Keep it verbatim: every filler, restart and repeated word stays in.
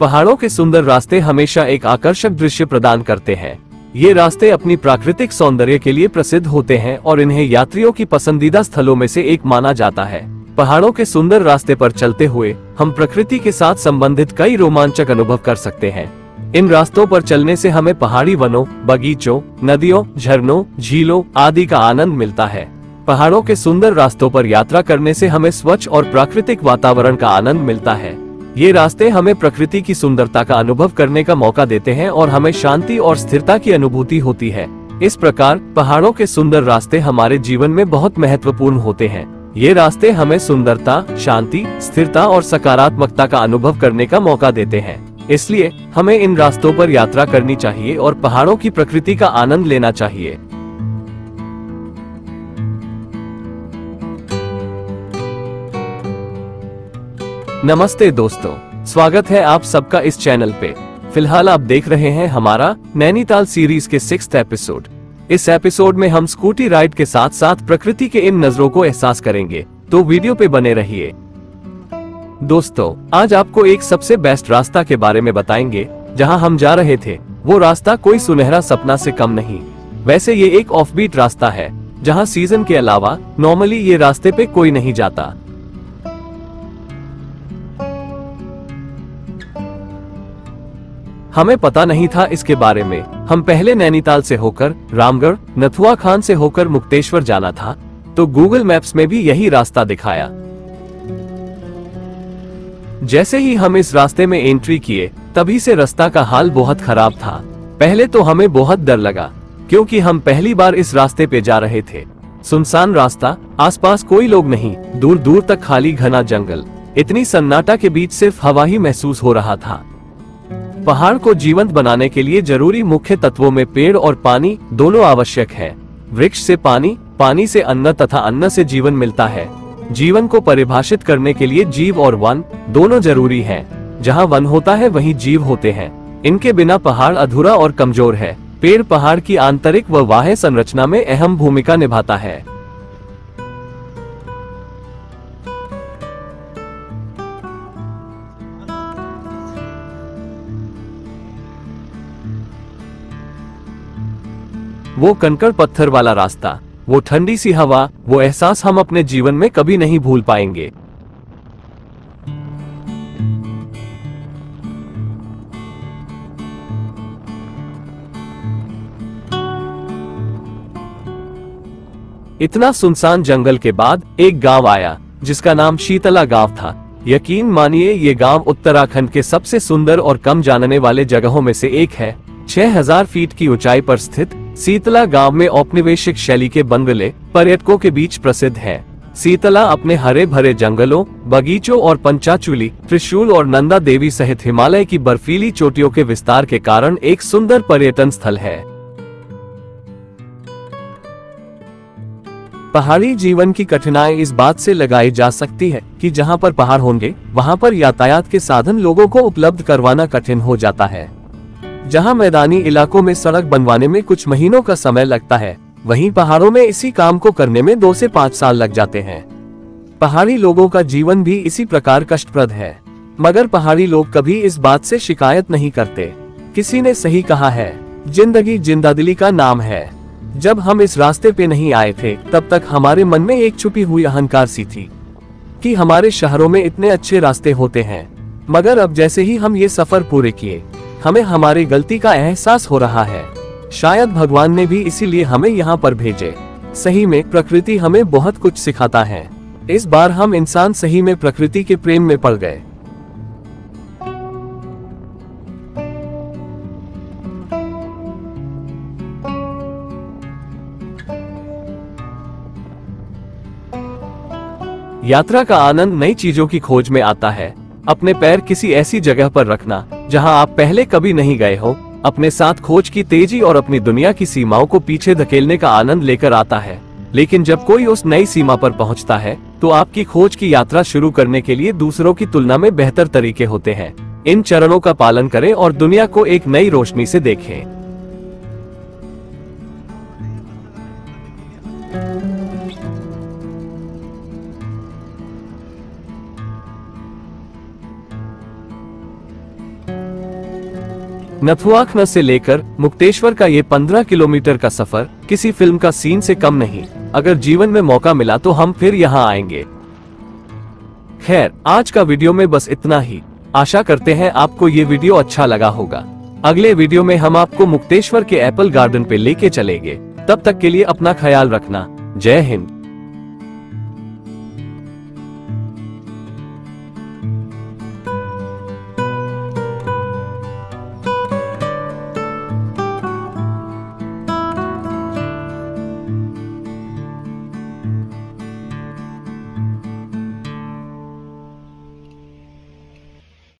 पहाड़ों के सुंदर रास्ते हमेशा एक आकर्षक दृश्य प्रदान करते हैं। ये रास्ते अपनी प्राकृतिक सौंदर्य के लिए प्रसिद्ध होते हैं और इन्हें यात्रियों की पसंदीदा स्थलों में से एक माना जाता है। पहाड़ों के सुंदर रास्ते पर चलते हुए हम प्रकृति के साथ संबंधित कई रोमांचक अनुभव कर सकते हैं। इन रास्तों पर चलने से हमें पहाड़ी वनों, बगीचों, नदियों, झरनों, झीलों आदि का आनंद मिलता है। पहाड़ों के सुंदर रास्तों पर यात्रा करने से हमें स्वच्छ और प्राकृतिक वातावरण का आनंद मिलता है। ये रास्ते हमें प्रकृति की सुंदरता का अनुभव करने का मौका देते हैं और हमें शांति और स्थिरता की अनुभूति होती है। इस प्रकार पहाड़ों के सुंदर रास्ते हमारे जीवन में बहुत महत्वपूर्ण होते हैं। ये रास्ते हमें सुंदरता, शांति, स्थिरता और सकारात्मकता का अनुभव करने का मौका देते हैं। इसलिए हमें इन रास्तों पर यात्रा करनी चाहिए और पहाड़ों की प्रकृति का आनंद लेना चाहिए। नमस्ते दोस्तों, स्वागत है आप सबका इस चैनल पे। फिलहाल आप देख रहे हैं हमारा नैनीताल सीरीज के सिक्स्थ एपिसोड। इस एपिसोड में हम स्कूटी राइड के साथ साथ प्रकृति के इन नजरों को एहसास करेंगे, तो वीडियो पे बने रहिए। दोस्तों, आज आपको एक सबसे बेस्ट रास्ता के बारे में बताएंगे। जहाँ हम जा रहे थे वो रास्ता कोई सुनहरा सपना से कम नहीं। वैसे ये एक ऑफबीट रास्ता है, जहाँ सीजन के अलावा नॉर्मली ये रास्ते पे कोई नहीं जाता। हमें पता नहीं था इसके बारे में। हम पहले नैनीताल से होकर रामगढ़, नथुवाखान से होकर मुक्तेश्वर जाना था, तो गूगल मैप्स में भी यही रास्ता दिखाया। जैसे ही हम इस रास्ते में एंट्री किए, तभी से रास्ता का हाल बहुत खराब था। पहले तो हमें बहुत डर लगा, क्योंकि हम पहली बार इस रास्ते पे जा रहे थे। सुनसान रास्ता, आसपास कोई लोग नहीं, दूर दूर तक खाली घना जंगल। इतनी सन्नाटा के बीच सिर्फ हवा ही महसूस हो रहा था। पहाड़ को जीवंत बनाने के लिए जरूरी मुख्य तत्वों में पेड़ और पानी दोनों आवश्यक है। वृक्ष से पानी, पानी से अन्न तथा अन्न से जीवन मिलता है। जीवन को परिभाषित करने के लिए जीव और वन दोनों जरूरी हैं। जहाँ वन होता है वहीं जीव होते हैं। इनके बिना पहाड़ अधूरा और कमजोर है। पेड़ पहाड़ की आंतरिक व बाह्य संरचना में अहम भूमिका निभाता है। वो कंकड़ पत्थर वाला रास्ता, वो ठंडी सी हवा, वो एहसास हम अपने जीवन में कभी नहीं भूल पाएंगे। इतना सुनसान जंगल के बाद एक गांव आया, जिसका नाम शीतला गांव था। यकीन मानिए ये गांव उत्तराखंड के सबसे सुंदर और कम जाने वाले जगहों में से एक है। छह हज़ार फीट की ऊंचाई पर स्थित शीतला गांव में औपनिवेशिक शैली के बंगले पर्यटकों के बीच प्रसिद्ध है। शीतला अपने हरे भरे जंगलों, बगीचों और पंचाचुली, त्रिशूल और नंदा देवी सहित हिमालय की बर्फीली चोटियों के विस्तार के कारण एक सुंदर पर्यटन स्थल है। पहाड़ी जीवन की कठिनाई इस बात से लगाई जा सकती है कि जहां पर पहाड़ होंगे वहां पर यातायात के साधन लोगों को उपलब्ध करवाना कठिन हो जाता है। जहां मैदानी इलाकों में सड़क बनवाने में कुछ महीनों का समय लगता है, वहीं पहाड़ों में इसी काम को करने में दो से पाँच साल लग जाते हैं। पहाड़ी लोगों का जीवन भी इसी प्रकार कष्टप्रद है, मगर पहाड़ी लोग कभी इस बात से शिकायत नहीं करते। किसी ने सही कहा है, जिंदगी जिंदादिली का नाम है। जब हम इस रास्ते पे नहीं आए थे, तब तक हमारे मन में एक छुपी हुई अहंकार सी थी कि हमारे शहरों में इतने अच्छे रास्ते होते हैं। मगर अब जैसे ही हम ये सफर पूरे किए, हमें हमारी गलती का एहसास हो रहा है। शायद भगवान ने भी इसीलिए हमें यहाँ पर भेजे। सही में प्रकृति हमें बहुत कुछ सिखाता है। इस बार हम इंसान सही में प्रकृति के प्रेम में पड़ गए। यात्रा का आनंद नई चीजों की खोज में आता है। अपने पैर किसी ऐसी जगह पर रखना जहां आप पहले कभी नहीं गए हो, अपने साथ खोज की तेजी और अपनी दुनिया की सीमाओं को पीछे धकेलने का आनंद लेकर आता है। लेकिन जब कोई उस नई सीमा पर पहुंचता है तो आपकी खोज की यात्रा शुरू करने के लिए दूसरों की तुलना में बेहतर तरीके होते हैं। इन चरणों का पालन करें और दुनिया को एक नई रोशनी से देखें। नथुवाखान से लेकर मुक्तेश्वर का ये पंद्रह किलोमीटर का सफर किसी फिल्म का सीन से कम नहीं। अगर जीवन में मौका मिला तो हम फिर यहाँ आएंगे। खैर, आज का वीडियो में बस इतना ही। आशा करते हैं आपको ये वीडियो अच्छा लगा होगा। अगले वीडियो में हम आपको मुक्तेश्वर के एप्पल गार्डन पे लेके चलेंगे। तब तक के लिए अपना ख्याल रखना। जय हिंद।